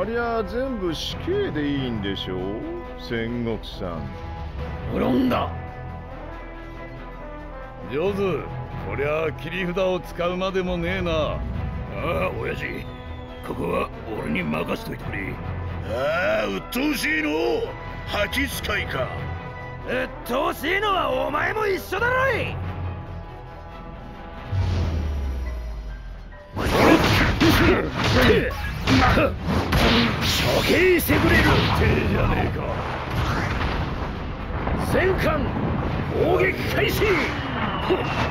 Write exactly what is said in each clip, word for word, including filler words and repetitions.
ありゃ全部死刑でいいんでしょう、戦国さん。無論だ。上手。こりゃ切り札を使うまでもねえな。ああ、親父、ここは俺に任せといてくれ。ああ、うっとうしいの。蜂使いか。うっとうしいのはお前も一緒だろい。処刑してくれるってじゃねえか。戦艦砲撃開始。そん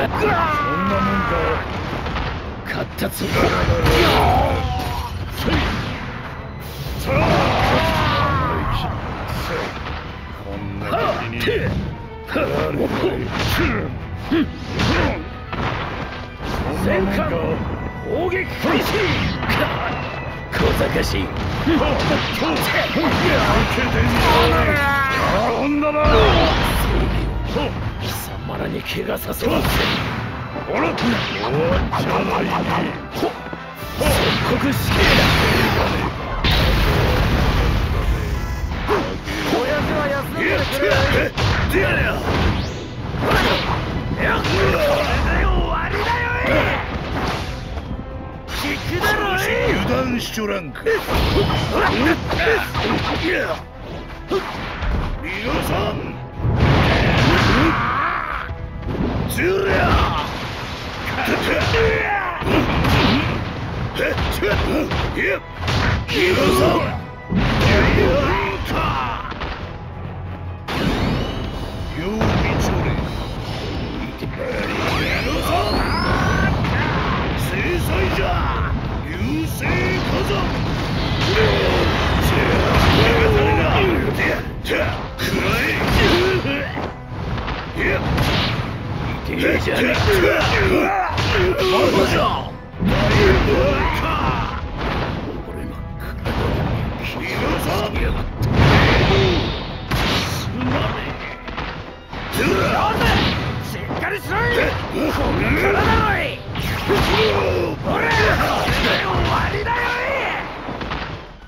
なもんか。勝ったつもりだろ。こんな時に誰か戦艦砲撃開始。小賢しい。貴様らに怪我させません。これで終わりだよ。聞くだろ。油断しちょらんか。皆さん、ジュリアジュリア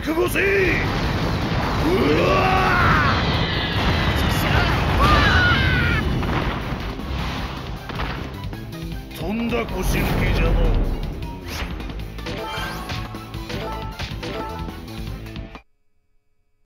覚悟せい。